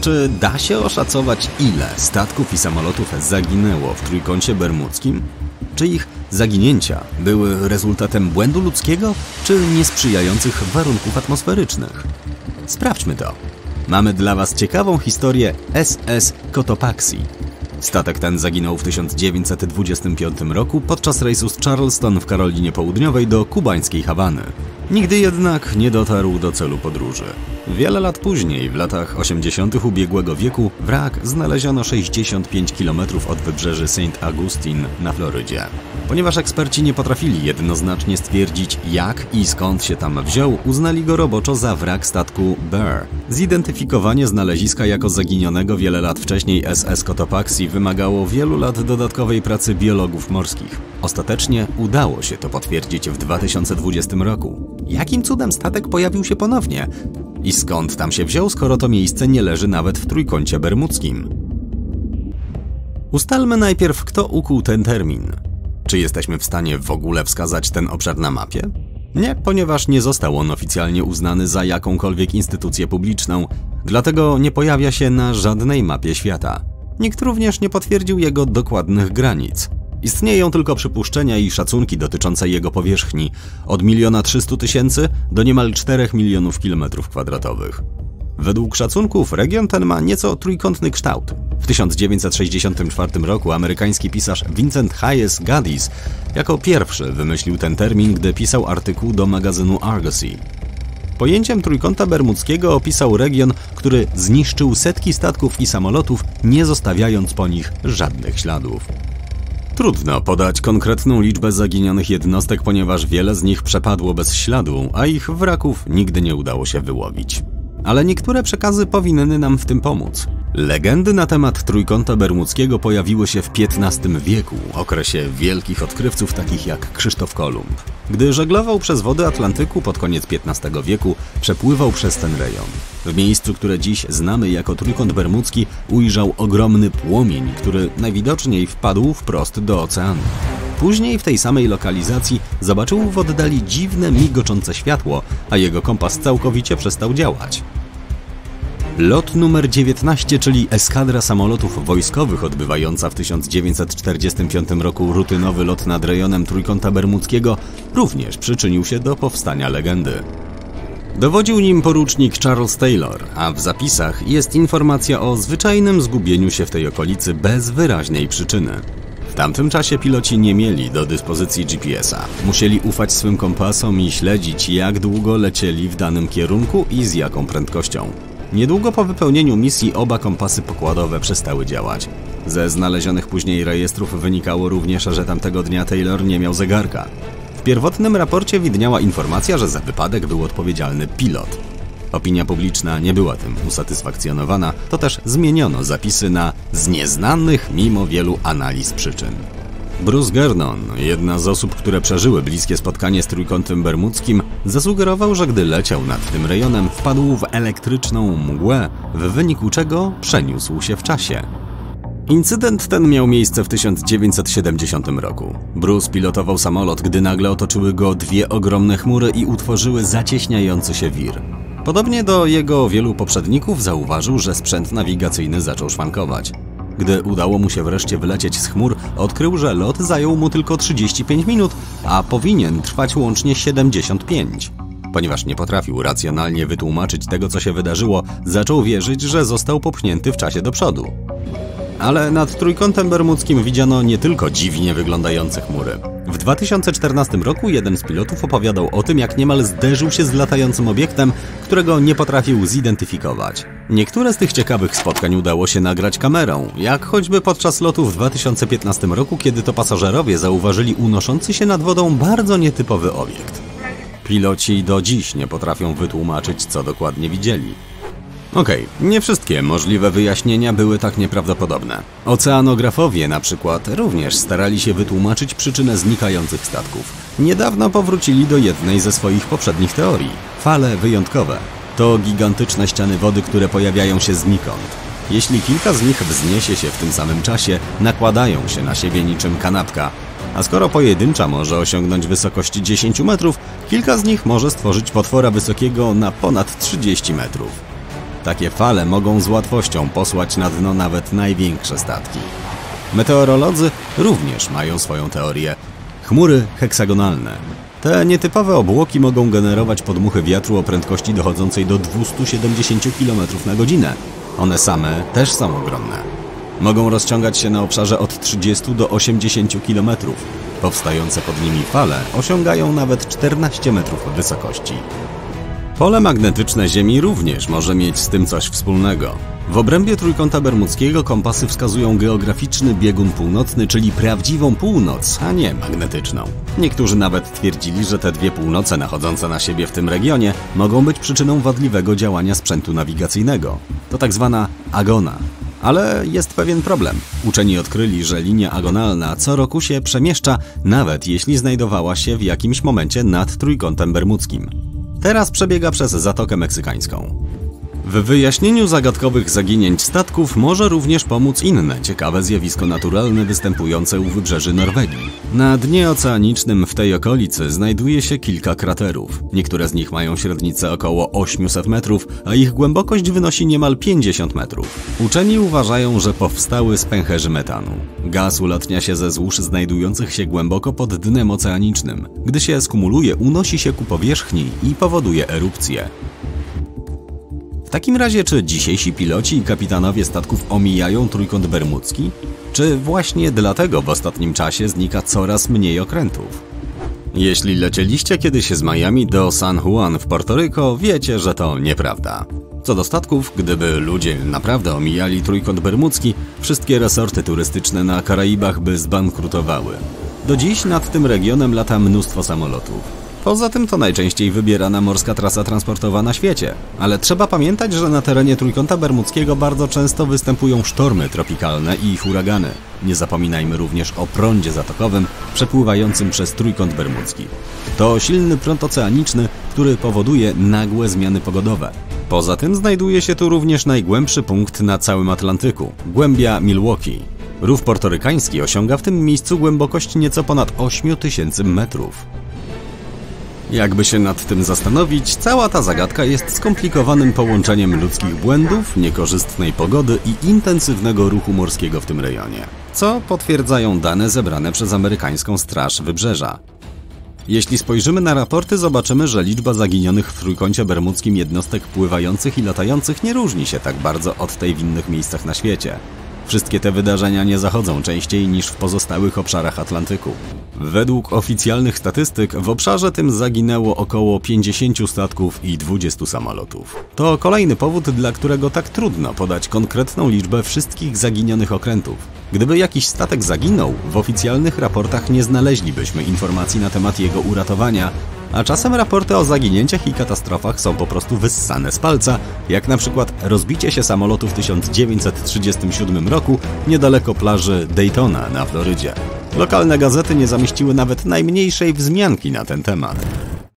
Czy da się oszacować, ile statków i samolotów zaginęło w Trójkącie Bermudzkim? Czy ich zaginięcia były rezultatem błędu ludzkiego, czy niesprzyjających warunków atmosferycznych? Sprawdźmy to. Mamy dla Was ciekawą historię SS Cotopaxi. Statek ten zaginął w 1925 roku podczas rejsu z Charleston w Karolinie Południowej do kubańskiej Hawany. Nigdy jednak nie dotarł do celu podróży. Wiele lat później, w latach 80. ubiegłego wieku, wrak znaleziono 65 km od wybrzeży St. Augustine na Florydzie. Ponieważ eksperci nie potrafili jednoznacznie stwierdzić, jak i skąd się tam wziął, uznali go roboczo za wrak statku Bear. Zidentyfikowanie znaleziska jako zaginionego wiele lat wcześniej SS Cotopaxi wymagało wielu lat dodatkowej pracy biologów morskich. Ostatecznie udało się to potwierdzić w 2020 roku. Jakim cudem statek pojawił się ponownie? I skąd tam się wziął, skoro to miejsce nie leży nawet w Trójkącie Bermudzkim? Ustalmy najpierw, kto ukuł ten termin. Czy jesteśmy w stanie w ogóle wskazać ten obszar na mapie? Nie, ponieważ nie został on oficjalnie uznany za jakąkolwiek instytucję publiczną, dlatego nie pojawia się na żadnej mapie świata. Nikt również nie potwierdził jego dokładnych granic. Istnieją tylko przypuszczenia i szacunki dotyczące jego powierzchni, od 1 300 000 do niemal 4 000 000 km². Według szacunków region ten ma nieco trójkątny kształt. W 1964 roku amerykański pisarz Vincent Hayes Gaddis jako pierwszy wymyślił ten termin, gdy pisał artykuł do magazynu Argosy. Pojęciem Trójkąta Bermudzkiego opisał region, który zniszczył setki statków i samolotów, nie zostawiając po nich żadnych śladów. Trudno podać konkretną liczbę zaginionych jednostek, ponieważ wiele z nich przepadło bez śladu, a ich wraków nigdy nie udało się wyłowić. Ale niektóre przekazy powinny nam w tym pomóc. Legendy na temat Trójkąta Bermudzkiego pojawiły się w XV wieku, okresie wielkich odkrywców takich jak Krzysztof Kolumb. Gdy żeglował przez wody Atlantyku pod koniec XV wieku, przepływał przez ten rejon. W miejscu, które dziś znamy jako Trójkąt Bermudzki, ujrzał ogromny płomień, który najwidoczniej wpadł wprost do oceanu. Później w tej samej lokalizacji zobaczył w oddali dziwne, migoczące światło, a jego kompas całkowicie przestał działać. Lot numer 19, czyli eskadra samolotów wojskowych odbywająca w 1945 roku rutynowy lot nad rejonem Trójkąta Bermudzkiego, również przyczynił się do powstania legendy. Dowodził nim porucznik Charles Taylor, a w zapisach jest informacja o zwyczajnym zgubieniu się w tej okolicy bez wyraźnej przyczyny. W tamtym czasie piloci nie mieli do dyspozycji GPS-a. Musieli ufać swym kompasom i śledzić, jak długo lecieli w danym kierunku i z jaką prędkością. Niedługo po wypełnieniu misji oba kompasy pokładowe przestały działać. Ze znalezionych później rejestrów wynikało również, że tamtego dnia Taylor nie miał zegarka. W pierwotnym raporcie widniała informacja, że za wypadek był odpowiedzialny pilot. Opinia publiczna nie była tym usatysfakcjonowana, to też zmieniono zapisy na z nieznanych mimo wielu analiz przyczyn. Bruce Gernon, jedna z osób, które przeżyły bliskie spotkanie z Trójkątem Bermudzkim, zasugerował, że gdy leciał nad tym rejonem, wpadł w elektryczną mgłę, w wyniku czego przeniósł się w czasie. Incydent ten miał miejsce w 1970 roku. Bruce pilotował samolot, gdy nagle otoczyły go dwie ogromne chmury i utworzyły zacieśniający się wir. Podobnie do jego wielu poprzedników zauważył, że sprzęt nawigacyjny zaczął szwankować. Gdy udało mu się wreszcie wylecieć z chmur, odkrył, że lot zajął mu tylko 35 minut, a powinien trwać łącznie 75. Ponieważ nie potrafił racjonalnie wytłumaczyć tego, co się wydarzyło, zaczął wierzyć, że został popchnięty w czasie do przodu. Ale nad Trójkątem Bermudzkim widziano nie tylko dziwnie wyglądające chmury. W 2014 roku jeden z pilotów opowiadał o tym, jak niemal zderzył się z latającym obiektem, którego nie potrafił zidentyfikować. Niektóre z tych ciekawych spotkań udało się nagrać kamerą, jak choćby podczas lotu w 2015 roku, kiedy to pasażerowie zauważyli unoszący się nad wodą bardzo nietypowy obiekt. Piloci do dziś nie potrafią wytłumaczyć, co dokładnie widzieli. Okej, nie wszystkie możliwe wyjaśnienia były tak nieprawdopodobne. Oceanografowie na przykład również starali się wytłumaczyć przyczynę znikających statków. Niedawno powrócili do jednej ze swoich poprzednich teorii. Fale wyjątkowe. To gigantyczne ściany wody, które pojawiają się znikąd. Jeśli kilka z nich wzniesie się w tym samym czasie, nakładają się na siebie niczym kanapka. A skoro pojedyncza może osiągnąć wysokość 10 metrów, kilka z nich może stworzyć potwora wysokiego na ponad 30 metrów. Takie fale mogą z łatwością posłać na dno nawet największe statki. Meteorolodzy również mają swoją teorię. Chmury heksagonalne. Te nietypowe obłoki mogą generować podmuchy wiatru o prędkości dochodzącej do 270 km na godzinę. One same też są ogromne. Mogą rozciągać się na obszarze od 30 do 80 km. Powstające pod nimi fale osiągają nawet 14 metrów wysokości. Pole magnetyczne Ziemi również może mieć z tym coś wspólnego. W obrębie Trójkąta Bermudzkiego kompasy wskazują geograficzny biegun północny, czyli prawdziwą północ, a nie magnetyczną. Niektórzy nawet twierdzili, że te dwie północe nachodzące na siebie w tym regionie mogą być przyczyną wadliwego działania sprzętu nawigacyjnego. To tak zwana agona. Ale jest pewien problem. Uczeni odkryli, że linia agonalna co roku się przemieszcza, nawet jeśli znajdowała się w jakimś momencie nad Trójkątem Bermudzkim. Teraz przebiega przez Zatokę Meksykańską. W wyjaśnieniu zagadkowych zaginięć statków może również pomóc inne ciekawe zjawisko naturalne występujące u wybrzeży Norwegii. Na dnie oceanicznym w tej okolicy znajduje się kilka kraterów. Niektóre z nich mają średnicę około 800 metrów, a ich głębokość wynosi niemal 50 metrów. Uczeni uważają, że powstały z pęcherzy metanu. Gaz ulatnia się ze złóż znajdujących się głęboko pod dnem oceanicznym. Gdy się skumuluje, unosi się ku powierzchni i powoduje erupcję. W takim razie, czy dzisiejsi piloci i kapitanowie statków omijają Trójkąt Bermudzki? Czy właśnie dlatego w ostatnim czasie znika coraz mniej okrętów? Jeśli lecieliście kiedyś z Miami do San Juan w Portoryko, wiecie, że to nieprawda. Co do statków, gdyby ludzie naprawdę omijali Trójkąt Bermudzki, wszystkie resorty turystyczne na Karaibach by zbankrutowały. Do dziś nad tym regionem lata mnóstwo samolotów. Poza tym to najczęściej wybierana morska trasa transportowa na świecie. Ale trzeba pamiętać, że na terenie Trójkąta Bermudzkiego bardzo często występują sztormy tropikalne i huragany. Nie zapominajmy również o prądzie zatokowym przepływającym przez Trójkąt Bermudzki. To silny prąd oceaniczny, który powoduje nagłe zmiany pogodowe. Poza tym znajduje się tu również najgłębszy punkt na całym Atlantyku – głębia Milwaukee. Rów portorykański osiąga w tym miejscu głębokość nieco ponad 8000 metrów. Jakby się nad tym zastanowić, cała ta zagadka jest skomplikowanym połączeniem ludzkich błędów, niekorzystnej pogody i intensywnego ruchu morskiego w tym rejonie, co potwierdzają dane zebrane przez amerykańską Straż Wybrzeża. Jeśli spojrzymy na raporty, zobaczymy, że liczba zaginionych w Trójkącie Bermudzkim jednostek pływających i latających nie różni się tak bardzo od tej w innych miejscach na świecie. Wszystkie te wydarzenia nie zachodzą częściej niż w pozostałych obszarach Atlantyku. Według oficjalnych statystyk w obszarze tym zaginęło około 50 statków i 20 samolotów. To kolejny powód, dla którego tak trudno podać konkretną liczbę wszystkich zaginionych okrętów. Gdyby jakiś statek zaginął, w oficjalnych raportach nie znaleźlibyśmy informacji na temat jego uratowania, a czasem raporty o zaginięciach i katastrofach są po prostu wyssane z palca, jak na przykład rozbicie się samolotu w 1937 roku niedaleko plaży Daytona na Florydzie. Lokalne gazety nie zamieściły nawet najmniejszej wzmianki na ten temat.